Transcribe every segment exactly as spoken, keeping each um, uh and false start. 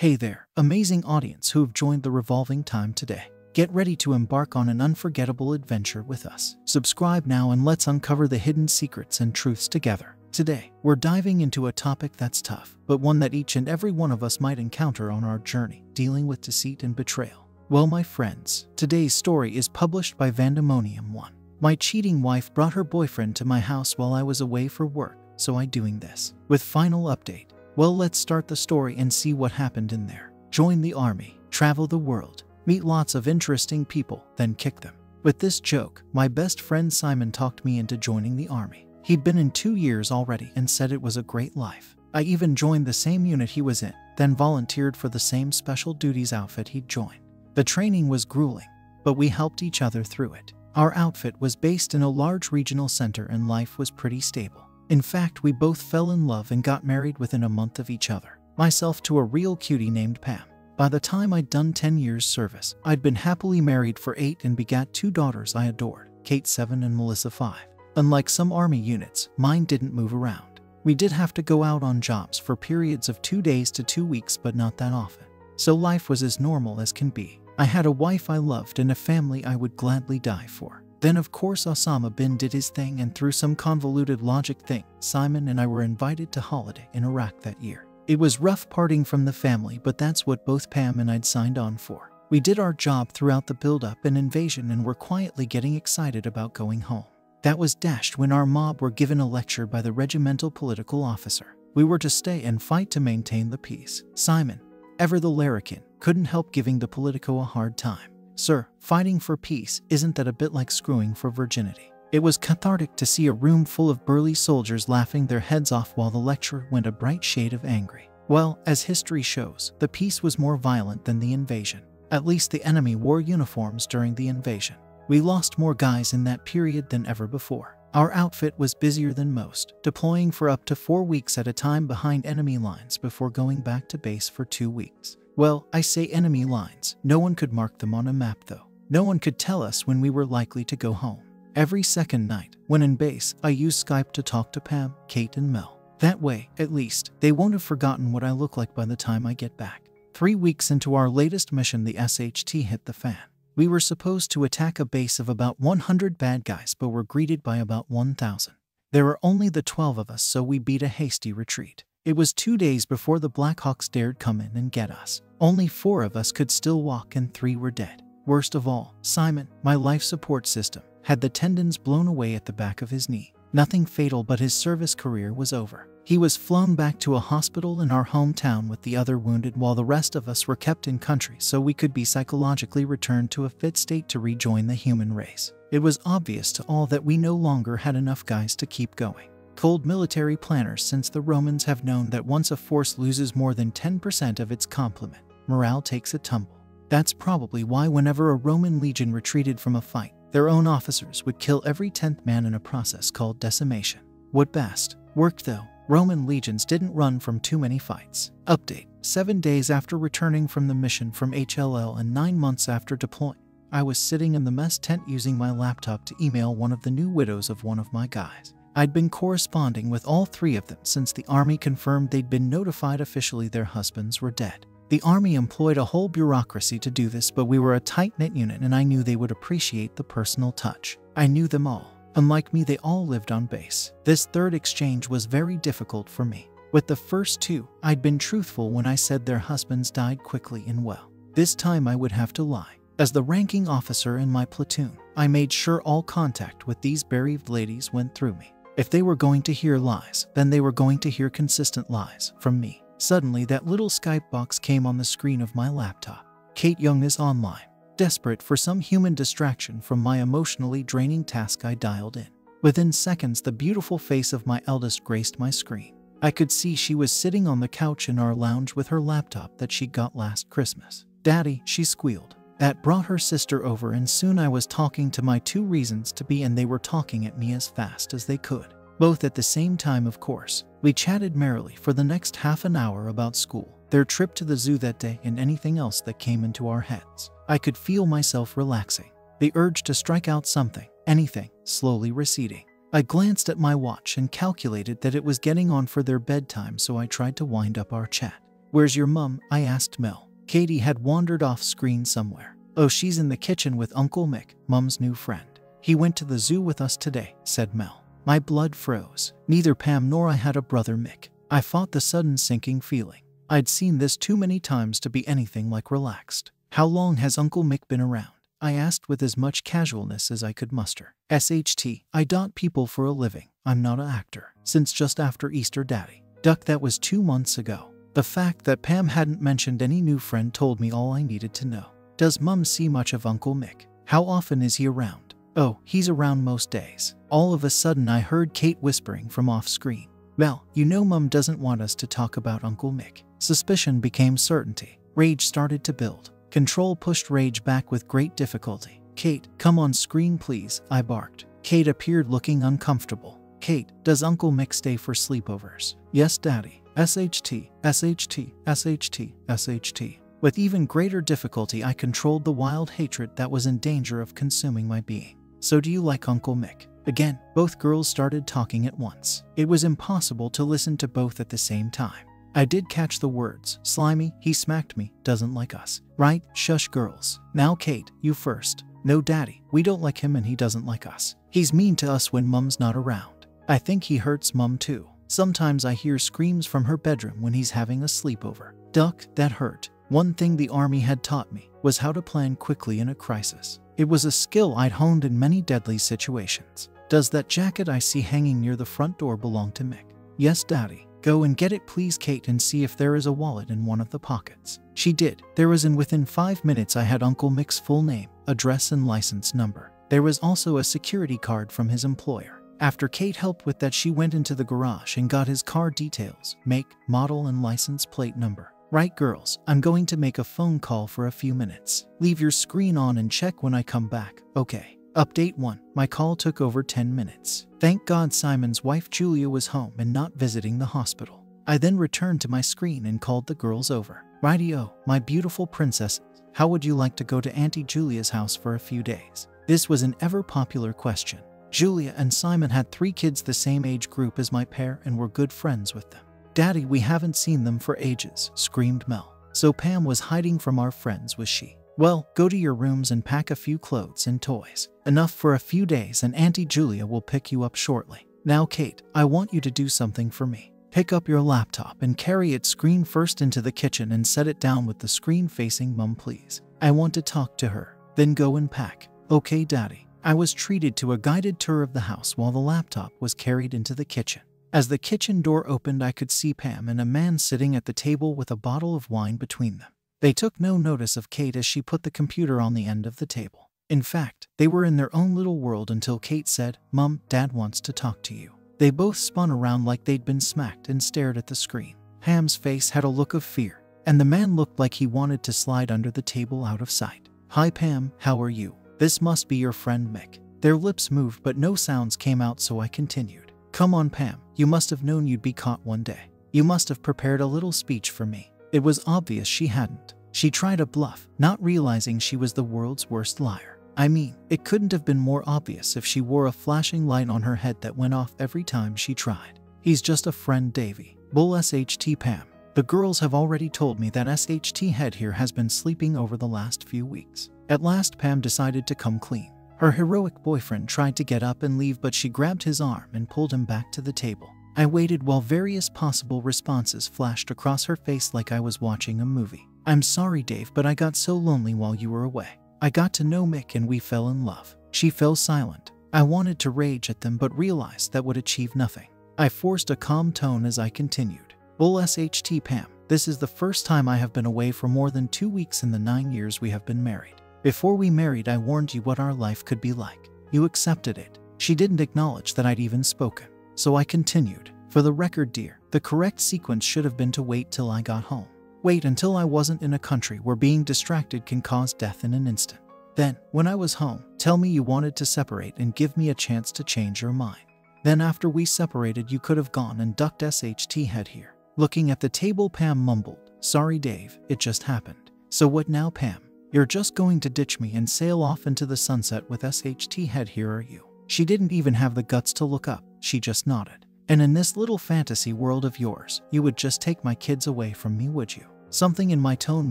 Hey there, amazing audience who have joined the Revolving Time today. Get ready to embark on an unforgettable adventure with us. Subscribe now and let's uncover the hidden secrets and truths together. Today, we're diving into a topic that's tough, but one that each and every one of us might encounter on our journey, dealing with deceit and betrayal. Well, my friends, today's story is published by Vandemonium One. My cheating wife brought her boyfriend to my house while I was away for work, so I doing this. With final update. Well, let's start the story and see what happened in there. Join the army, travel the world, meet lots of interesting people, then kick them. With this joke, my best friend Simon talked me into joining the army. He'd been in two years already and said it was a great life. I even joined the same unit he was in, then volunteered for the same special duties outfit he'd joined. The training was grueling, but we helped each other through it. Our outfit was based in a large regional center and life was pretty stable. In fact, we both fell in love and got married within a month of each other. Myself to a real cutie named Pam. By the time I'd done ten years service, I'd been happily married for eight and begat two daughters I adored, Kate seven and Melissa five. Unlike some army units, mine didn't move around. We did have to go out on jobs for periods of two days to two weeks, but not that often. So life was as normal as can be. I had a wife I loved and a family I would gladly die for. Then of course Osama bin did his thing, and through some convoluted logic thing, Simon and I were invited to holiday in Iraq that year. It was rough parting from the family, but that's what both Pam and I'd signed on for. We did our job throughout the build-up and invasion and were quietly getting excited about going home. That was dashed when our mob were given a lecture by the regimental political officer. We were to stay and fight to maintain the peace. Simon, ever the larrikin, couldn't help giving the politico a hard time. Sir, fighting for peace, isn't that a bit like screwing for virginity? It was cathartic to see a room full of burly soldiers laughing their heads off while the lecturer went a bright shade of angry. Well, as history shows, the peace was more violent than the invasion. At least the enemy wore uniforms during the invasion. We lost more guys in that period than ever before. Our outfit was busier than most, deploying for up to four weeks at a time behind enemy lines before going back to base for two weeks. Well, I say enemy lines, no one could mark them on a map though. No one could tell us when we were likely to go home. Every second night, when in base, I use Skype to talk to Pam, Kate and Mel. That way, at least, they won't have forgotten what I look like by the time I get back. Three weeks into our latest mission, the S H T hit the fan. We were supposed to attack a base of about one hundred bad guys, but were greeted by about one thousand. There were only the twelve of us, so we beat a hasty retreat. It was two days before the Blackhawks dared come in and get us. Only four of us could still walk and three were dead. Worst of all, Simon, my life support system, had the tendons blown away at the back of his knee. Nothing fatal, but his service career was over. He was flown back to a hospital in our hometown with the other wounded, while the rest of us were kept in country so we could be psychologically returned to a fit state to rejoin the human race. It was obvious to all that we no longer had enough guys to keep going. Cold military planners since the Romans have known that once a force loses more than ten percent of its complement, morale takes a tumble. That's probably why whenever a Roman legion retreated from a fight, their own officers would kill every tenth man in a process called decimation. What best worked though, Roman legions didn't run from too many fights. Update, seven days after returning from the mission from H L L and nine months after deployment, I was sitting in the mess tent using my laptop to email one of the new widows of one of my guys. I'd been corresponding with all three of them since the army confirmed they'd been notified officially their husbands were dead. The army employed a whole bureaucracy to do this, but we were a tight-knit unit and I knew they would appreciate the personal touch. I knew them all. Unlike me, they all lived on base. This third exchange was very difficult for me. With the first two, I'd been truthful when I said their husbands died quickly and well. This time I would have to lie. As the ranking officer in my platoon, I made sure all contact with these bereaved ladies went through me. If they were going to hear lies, then they were going to hear consistent lies from me. Suddenly, that little Skype box came on the screen of my laptop. Kate Young is online. Desperate for some human distraction from my emotionally draining task, I dialed in. Within seconds, the beautiful face of my eldest graced my screen. I could see she was sitting on the couch in our lounge with her laptop that she got last Christmas. "Daddy," she squealed. That brought her sister over, and soon I was talking to my two reasons to be, and they were talking at me as fast as they could. Both at the same time, of course. We chatted merrily for the next half an hour about school, their trip to the zoo that day, and anything else that came into our heads. I could feel myself relaxing. The urge to strike out something, anything, slowly receding. I glanced at my watch and calculated that it was getting on for their bedtime, so I tried to wind up our chat. "Where's your mum?" I asked Mel. Katie had wandered off screen somewhere. "Oh, she's in the kitchen with Uncle Mick, Mum's new friend. He went to the zoo with us today," said Mel. My blood froze. Neither Pam nor I had a brother Mick. I fought the sudden sinking feeling. I'd seen this too many times to be anything like relaxed. "How long has Uncle Mick been around?" I asked with as much casualness as I could muster. S H T. I dot people for a living. I'm not an actor. Since just after Easter, Daddy. Duck, that was two months ago. The fact that Pam hadn't mentioned any new friend told me all I needed to know. "Does Mum see much of Uncle Mick? How often is he around?" "Oh, he's around most days." All of a sudden I heard Kate whispering from off screen. "Mel, you know Mum doesn't want us to talk about Uncle Mick." Suspicion became certainty. Rage started to build. Control pushed rage back with great difficulty. "Kate, come on screen please," I barked. Kate appeared looking uncomfortable. "Kate, does Uncle Mick stay for sleepovers?" "Yes, Daddy." S H T, S H T, S H T, S H T. With even greater difficulty I controlled the wild hatred that was in danger of consuming my being. "So do you like Uncle Mick?" Again, both girls started talking at once. It was impossible to listen to both at the same time. I did catch the words, "Slimy, he smacked me, doesn't like us." "Right, shush girls. Now Kate, you first." "No, Daddy, we don't like him and he doesn't like us. He's mean to us when Mum's not around. I think he hurts Mum too. Sometimes I hear screams from her bedroom when he's having a sleepover." Duck, that hurt. One thing the army had taught me was how to plan quickly in a crisis. It was a skill I'd honed in many deadly situations. "Does that jacket I see hanging near the front door belong to Mick?" "Yes, Daddy. Go and get it please, Kate, and see if there is a wallet in one of the pockets." She did. There was, and within five minutes I had Uncle Mick's full name, address and license number. There was also a security card from his employer. After Kate helped with that, she went into the garage and got his car details, make, model and license plate number. "Right girls, I'm going to make a phone call for a few minutes. Leave your screen on and check when I come back, okay?" Update one. My call took over ten minutes. Thank God Simon's wife Julia was home and not visiting the hospital. I then returned to my screen and called the girls over. "Rightio, my beautiful princesses, how would you like to go to Auntie Julia's house for a few days?" This was an ever-popular question. Julia and Simon had three kids the same age group as my pair and were good friends with them. "Daddy, we haven't seen them for ages," screamed Mel. So Pam was hiding from our friends, was she? "Well, go to your rooms and pack a few clothes and toys. Enough for a few days and Auntie Julia will pick you up shortly. Now Kate, I want you to do something for me. Pick up your laptop and carry it screen first into the kitchen and set it down with the screen facing Mum please. I want to talk to her. Then go and pack." "Okay, Daddy." I was treated to a guided tour of the house while the laptop was carried into the kitchen. As the kitchen door opened, I could see Pam and a man sitting at the table with a bottle of wine between them. They took no notice of Kate as she put the computer on the end of the table. In fact, they were in their own little world until Kate said, "Mum, Dad wants to talk to you." They both spun around like they'd been smacked and stared at the screen. Pam's face had a look of fear, and the man looked like he wanted to slide under the table out of sight. "Hi Pam, how are you? This must be your friend Mick." Their lips moved but no sounds came out, so I continued. "Come on Pam, you must have known you'd be caught one day. You must have prepared a little speech for me." It was obvious she hadn't. She tried a bluff, not realizing she was the world's worst liar. I mean, it couldn't have been more obvious if she wore a flashing light on her head that went off every time she tried. "He's just a friend, Davy." "Bull S H T Pam. The girls have already told me that S H T head here has been sleeping over the last few weeks." At last Pam decided to come clean. Her heroic boyfriend tried to get up and leave, but she grabbed his arm and pulled him back to the table. I waited while various possible responses flashed across her face like I was watching a movie. "I'm sorry Dave, but I got so lonely while you were away. I got to know Mick and we fell in love." She fell silent. I wanted to rage at them but realized that would achieve nothing. I forced a calm tone as I continued. "Bull S H T Pam, this is the first time I have been away for more than two weeks in the nine years we have been married. Before we married, I warned you what our life could be like. You accepted it." She didn't acknowledge that I'd even spoken. So I continued. "For the record, dear, the correct sequence should have been to wait till I got home. Wait until I wasn't in a country where being distracted can cause death in an instant. Then, when I was home, tell me you wanted to separate and give me a chance to change your mind. Then after we separated, you could have gone and ducked S H T head here." Looking at the table, Pam mumbled, "Sorry, Dave, it just happened." "So what now, Pam? You're just going to ditch me and sail off into the sunset with S H T head here, are you?" She didn't even have the guts to look up, she just nodded. "And in this little fantasy world of yours, you would just take my kids away from me, would you?" Something in my tone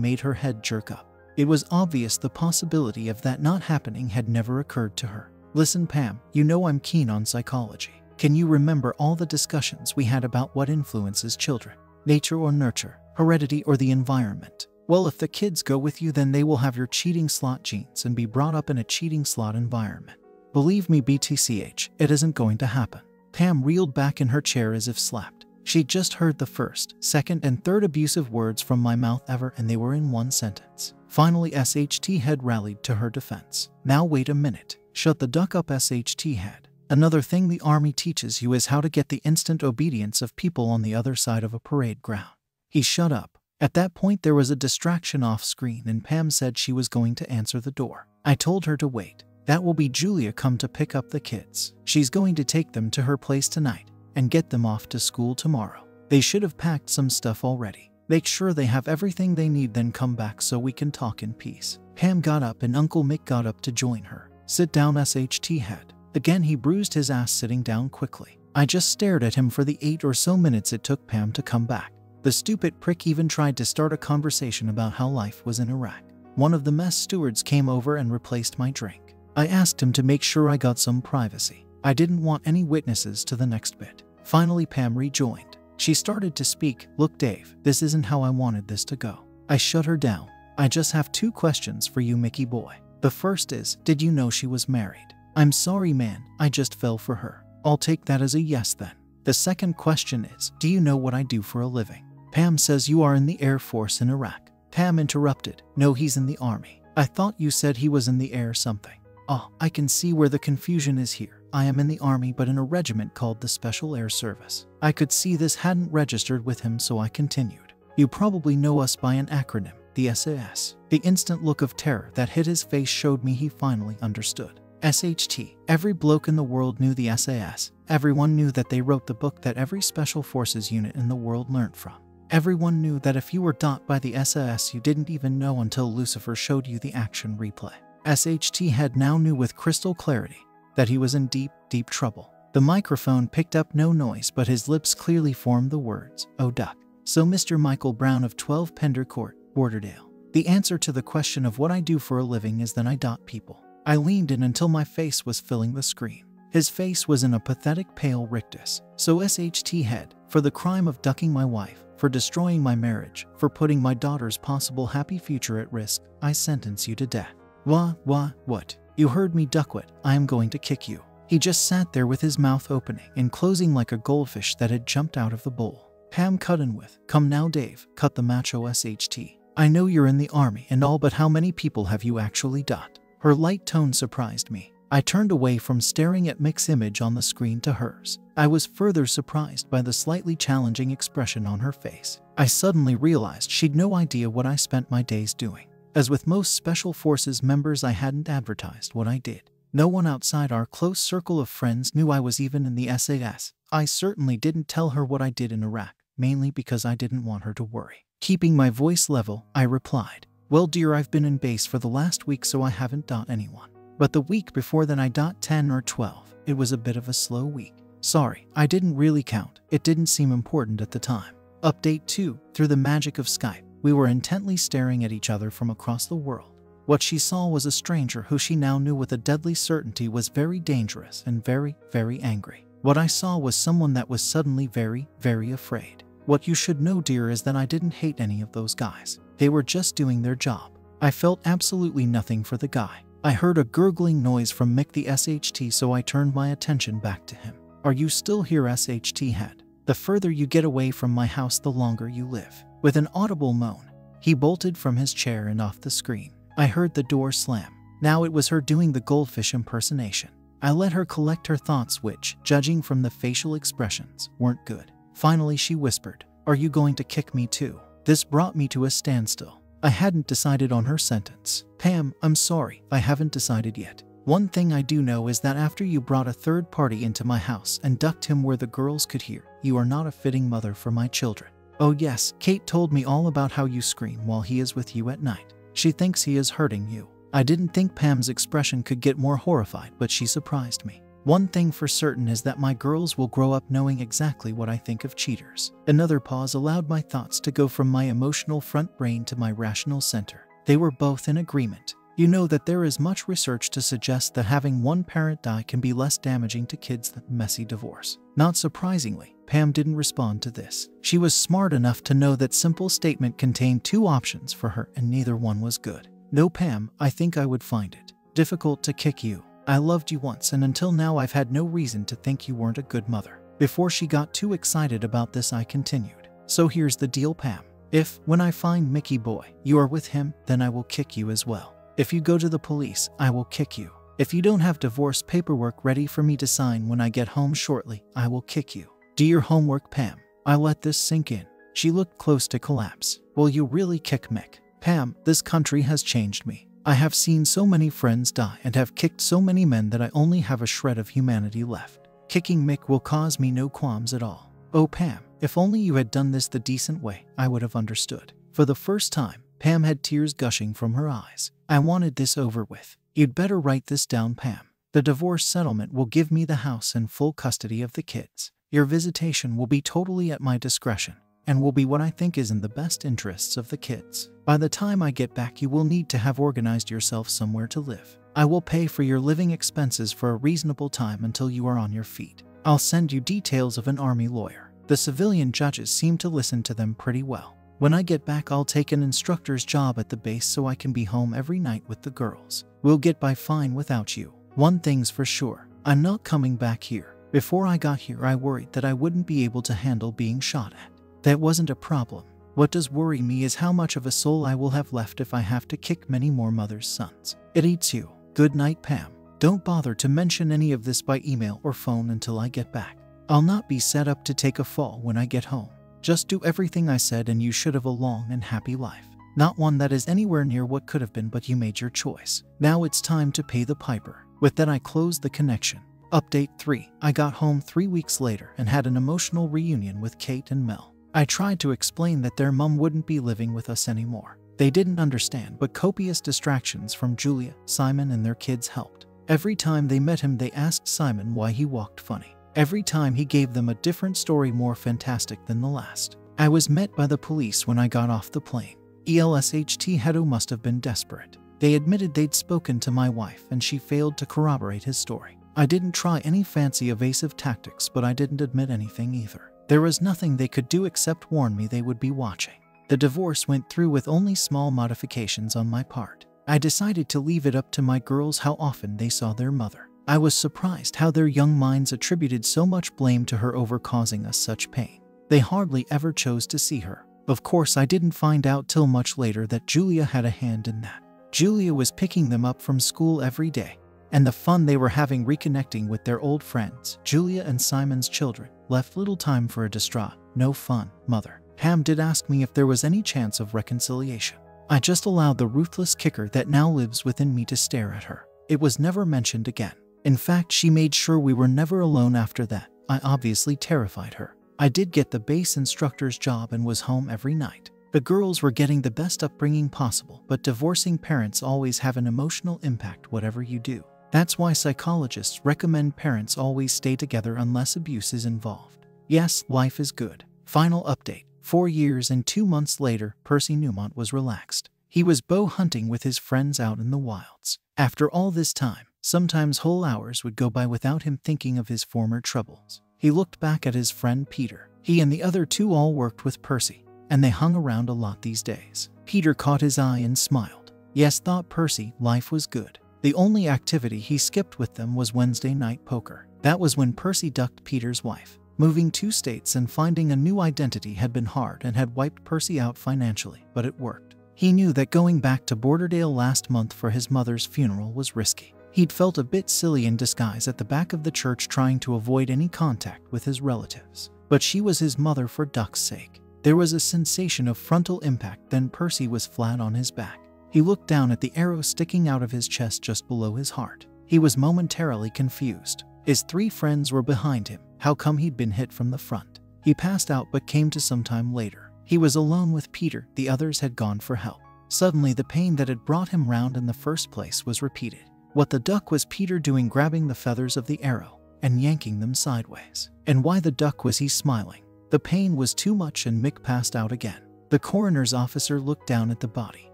made her head jerk up. It was obvious the possibility of that not happening had never occurred to her. Listen, Pam, you know I'm keen on psychology. Can you remember all the discussions we had about what influences children? Nature or nurture, heredity or the environment? Well, if the kids go with you, then they will have your cheating slot genes and be brought up in a cheating slot environment. Believe me, B T C H, it isn't going to happen. Pam reeled back in her chair as if slapped. She'd just heard the first, second, and third abusive words from my mouth ever, and they were in one sentence. Finally, S H T had rallied to her defense. Now wait a minute. Shut the duck up, S H T had. Another thing the army teaches you is how to get the instant obedience of people on the other side of a parade ground. He shut up. At that point, there was a distraction off screen, and Pam said she was going to answer the door. I told her to wait. That will be Julia come to pick up the kids. She's going to take them to her place tonight and get them off to school tomorrow. They should have packed some stuff already. Make sure they have everything they need, then come back so we can talk in peace. Pam got up and Uncle Mick got up to join her. Sit down, S H T had. Again, he bruised his ass sitting down quickly. I just stared at him for the eight or so minutes it took Pam to come back. The stupid prick even tried to start a conversation about how life was in Iraq. One of the mess stewards came over and replaced my drink. I asked him to make sure I got some privacy. I didn't want any witnesses to the next bit. Finally, Pam rejoined. She started to speak. Look, Dave, this isn't how I wanted this to go. I shut her down. I just have two questions for you, Mickey boy. The first is, did you know she was married? I'm sorry, man, I just fell for her. I'll take that as a yes then. The second question is, do you know what I do for a living? Pam says you are in the Air Force in Iraq. Pam interrupted. No, he's in the Army. I thought you said he was in the air something. Ah, I can see where the confusion is here. I am in the Army, but in a regiment called the Special Air Service. I could see this hadn't registered with him, so I continued. You probably know us by an acronym, the S A S. The instant look of terror that hit his face showed me he finally understood. S H T. Every bloke in the world knew the S A S. Everyone knew that they wrote the book that every Special Forces unit in the world learned from. Everyone knew that if you were dot by the S A S, you didn't even know until Lucifer showed you the action replay. S H T had now knew with crystal clarity that he was in deep, deep trouble. The microphone picked up no noise, but his lips clearly formed the words, oh duck. So Mister Michael Brown of twelve Pender Court, Borderdale. The answer to the question of what I do for a living is that I dot people. I leaned in until my face was filling the screen. His face was in a pathetic pale rictus. So S H T had, for the crime of ducking my wife, for destroying my marriage, for putting my daughter's possible happy future at risk, I sentence you to death. Wah, wah, what? You heard me, duckwit, I am going to kick you. He just sat there with his mouth opening and closing like a goldfish that had jumped out of the bowl. Pam cut in with, come now Dave, cut the macho S H T. I know you're in the Army and all, but how many people have you actually dot? Her light tone surprised me. I turned away from staring at Mick's image on the screen to hers. I was further surprised by the slightly challenging expression on her face. I suddenly realized she'd no idea what I spent my days doing. As with most Special Forces members, I hadn't advertised what I did. No one outside our close circle of friends knew I was even in the S A S. I certainly didn't tell her what I did in Iraq, mainly because I didn't want her to worry. Keeping my voice level, I replied, well dear, I've been in base for the last week, so I haven't dot anyone. But the week before then I dot ten or twelve. It was a bit of a slow week. Sorry, I didn't really count. It didn't seem important at the time. Update two. Through the magic of Skype, we were intently staring at each other from across the world. What she saw was a stranger who she now knew with a deadly certainty was very dangerous and very, very angry. What I saw was someone that was suddenly very, very afraid. What you should know, dear, is that I didn't hate any of those guys. They were just doing their job. I felt absolutely nothing for the guy. I heard a gurgling noise from Mick the S H T, so I turned my attention back to him. Are you still here, S H T head? The further you get away from my house, the longer you live. With an audible moan, he bolted from his chair and off the screen. I heard the door slam. Now it was her doing the goldfish impersonation. I let her collect her thoughts, which, judging from the facial expressions, weren't good. Finally, she whispered, "Are you going to kick me too?" This brought me to a standstill. I hadn't decided on her sentence. Pam, I'm sorry, I haven't decided yet. One thing I do know is that after you brought a third party into my house and ducked him where the girls could hear, you are not a fitting mother for my children. Oh yes, Kate told me all about how you scream while he is with you at night. She thinks he is hurting you. I didn't think Pam's expression could get more horrified, but she surprised me. One thing for certain is that my girls will grow up knowing exactly what I think of cheaters. Another pause allowed my thoughts to go from my emotional front brain to my rational center. They were both in agreement. You know that there is much research to suggest that having one parent die can be less damaging to kids than a messy divorce. Not surprisingly, Pam didn't respond to this. She was smart enough to know that simple statement contained two options for her and neither one was good. No, Pam, I think I would find it difficult to kick you. I loved you once and until now I've had no reason to think you weren't a good mother. Before she got too excited about this, I continued. So here's the deal, Pam. If, when I find Mickey boy, you are with him, then I will kick you as well. If you go to the police, I will kick you. If you don't have divorce paperwork ready for me to sign when I get home shortly, I will kick you. Do your homework, Pam. I let this sink in. She looked close to collapse. Will you really kick Mick? Pam, this country has changed me. I have seen so many friends die and have kicked so many men that I only have a shred of humanity left. Kicking Mick will cause me no qualms at all. Oh, Pam, if only you had done this the decent way, I would have understood. For the first time, Pam had tears gushing from her eyes. I wanted this over with. You'd better write this down, Pam. The divorce settlement will give me the house and full custody of the kids. Your visitation will be totally at my discretion and will be what I think is in the best interests of the kids. By the time I get back, you will need to have organized yourself somewhere to live. I will pay for your living expenses for a reasonable time until you are on your feet. I'll send you details of an army lawyer. The civilian judges seem to listen to them pretty well. When I get back, I'll take an instructor's job at the base so I can be home every night with the girls. We'll get by fine without you. One thing's for sure, I'm not coming back here. Before I got here, I worried that I wouldn't be able to handle being shot at. That wasn't a problem. What does worry me is how much of a soul I will have left if I have to kick many more mothers' sons. It eats you. Good night, Pam. Don't bother to mention any of this by email or phone until I get back. I'll not be set up to take a fall when I get home. Just do everything I said and you should have a long and happy life. Not one that is anywhere near what could have been, but you made your choice. Now it's time to pay the piper. With that, I closed the connection. Update three. I got home three weeks later and had an emotional reunion with Kate and Mel. I tried to explain that their mum wouldn't be living with us anymore. They didn't understand, but copious distractions from Julia, Simon, and their kids helped. Every time they met him, they asked Simon why he walked funny. Every time he gave them a different story, more fantastic than the last. I was met by the police when I got off the plane. E L S H T Hedo must have been desperate. They admitted they'd spoken to my wife and she failed to corroborate his story. I didn't try any fancy evasive tactics, but I didn't admit anything either. There was nothing they could do except warn me they would be watching. The divorce went through with only small modifications on my part. I decided to leave it up to my girls how often they saw their mother. I was surprised how their young minds attributed so much blame to her over causing us such pain. They hardly ever chose to see her. Of course, I didn't find out till much later that Julia had a hand in that. Julia was picking them up from school every day, and the fun they were having reconnecting with their old friends, Julia and Simon's children, left little time for a distraught, no fun, mother. Pam did ask me if there was any chance of reconciliation. I just allowed the ruthless kicker that now lives within me to stare at her. It was never mentioned again. In fact, she made sure we were never alone after that. I obviously terrified her. I did get the base instructor's job and was home every night. The girls were getting the best upbringing possible, but divorcing parents always have an emotional impact whatever you do. That's why psychologists recommend parents always stay together unless abuse is involved. Yes, life is good. Final update. Four years and two months later, Percy Newmont was relaxed. He was bow hunting with his friends out in the wilds. After all this time, sometimes whole hours would go by without him thinking of his former troubles. He looked back at his friend Peter. He and the other two all worked with Percy, and they hung around a lot these days. Peter caught his eye and smiled. Yes, thought Percy, life was good. The only activity he skipped with them was Wednesday night poker. That was when Percy ducked Peter's wife. Moving two states and finding a new identity had been hard and had wiped Percy out financially, but it worked. He knew that going back to Borderdale last month for his mother's funeral was risky. He'd felt a bit silly in disguise at the back of the church trying to avoid any contact with his relatives. But she was his mother, for duck's sake. There was a sensation of frontal impact, then Percy was flat on his back. He looked down at the arrow sticking out of his chest just below his heart. He was momentarily confused. His three friends were behind him. How come he'd been hit from the front? He passed out but came to some time later. He was alone with Peter. The others had gone for help. Suddenly, the pain that had brought him round in the first place was repeated. What the duck was Peter doing grabbing the feathers of the arrow and yanking them sideways? And why the duck was he smiling? The pain was too much and Mick passed out again. The coroner's officer looked down at the body.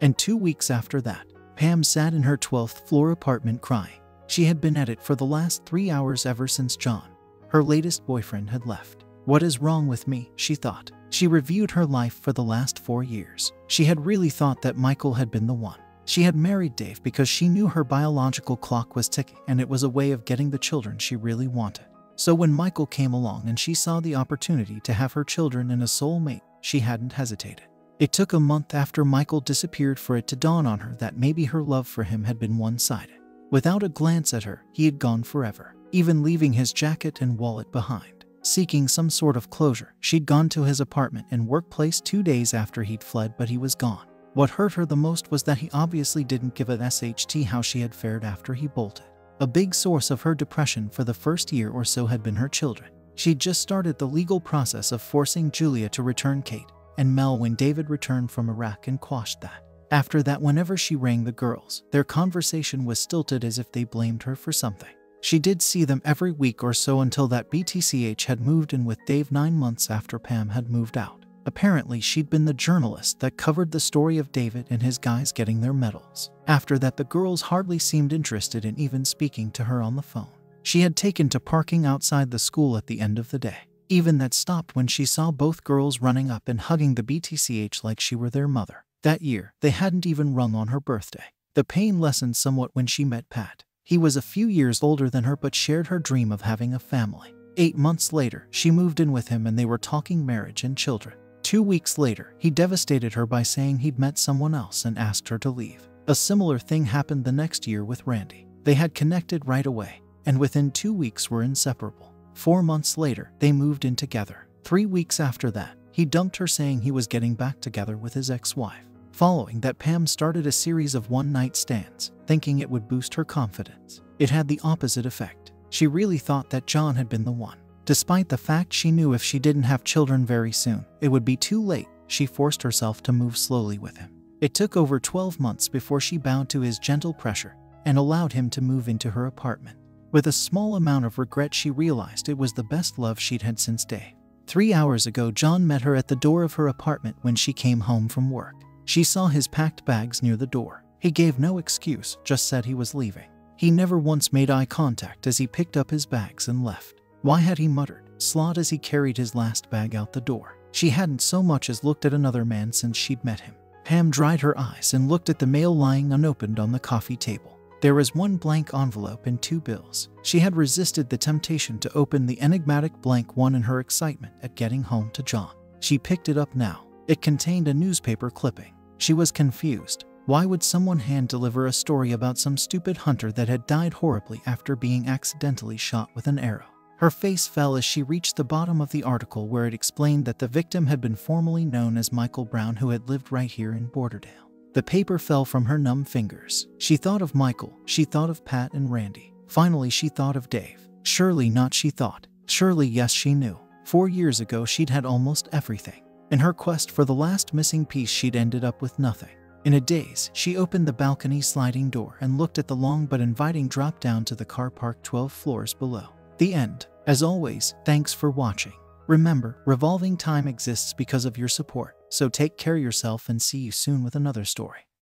And two weeks after that, Pam sat in her twelfth floor apartment crying. She had been at it for the last three hours ever since John, her latest boyfriend, had left. What is wrong with me, she thought. She reviewed her life for the last four years. She had really thought that Michael had been the one. She had married Dave because she knew her biological clock was ticking and it was a way of getting the children she really wanted. So when Michael came along and she saw the opportunity to have her children and a soulmate, she hadn't hesitated. It took a month after Michael disappeared for it to dawn on her that maybe her love for him had been one-sided. Without a glance at her, he had gone forever, even leaving his jacket and wallet behind. Seeking some sort of closure, she'd gone to his apartment and workplace two days after he'd fled, but he was gone. What hurt her the most was that he obviously didn't give a sht how she had fared after he bolted. A big source of her depression for the first year or so had been her children. She'd just started the legal process of forcing Julia to return Kate and Mel when David returned from Iraq and quashed that. After that, whenever she rang the girls, their conversation was stilted as if they blamed her for something. She did see them every week or so until that B T C H had moved in with Dave nine months after Pam had moved out. Apparently, she'd been the journalist that covered the story of David and his guys getting their medals. After that, the girls hardly seemed interested in even speaking to her on the phone. She had taken to parking outside the school at the end of the day. Even that stopped when she saw both girls running up and hugging the B T C H like she were their mother. That year, they hadn't even rung on her birthday. The pain lessened somewhat when she met Pat. He was a few years older than her but shared her dream of having a family. Eight months later, she moved in with him and they were talking marriage and children. Two weeks later, he devastated her by saying he'd met someone else and asked her to leave. A similar thing happened the next year with Randy. They had connected right away, and within two weeks were inseparable. Four months later, they moved in together. Three weeks after that, he dumped her saying he was getting back together with his ex-wife. Following that, Pam started a series of one-night stands, thinking it would boost her confidence. It had the opposite effect. She really thought that John had been the one. Despite the fact she knew if she didn't have children very soon, it would be too late, she forced herself to move slowly with him. It took over twelve months before she bowed to his gentle pressure and allowed him to move into her apartment. With a small amount of regret, she realized it was the best love she'd had since day. Three hours ago, John met her at the door of her apartment when she came home from work. She saw his packed bags near the door. He gave no excuse, just said he was leaving. He never once made eye contact as he picked up his bags and left. Why had he muttered, slot as he carried his last bag out the door? She hadn't so much as looked at another man since she'd met him. Pam dried her eyes and looked at the mail lying unopened on the coffee table. There was one blank envelope and two bills. She had resisted the temptation to open the enigmatic blank one in her excitement at getting home to John. She picked it up now. It contained a newspaper clipping. She was confused. Why would someone hand-deliver a story about some stupid hunter that had died horribly after being accidentally shot with an arrow? Her face fell as she reached the bottom of the article where it explained that the victim had been formerly known as Michael Brown, who had lived right here in Borderdale. The paper fell from her numb fingers. She thought of Michael. She thought of Pat and Randy. Finally, she thought of Dave. Surely not, she thought. Surely yes, she knew. Four years ago, she'd had almost everything. In her quest for the last missing piece, she'd ended up with nothing. In a daze, she opened the balcony sliding door and looked at the long but inviting drop down to the car park twelve floors below. The end. As always, thanks for watching. Remember, Revolving Time exists because of your support, so take care of yourself and see you soon with another story.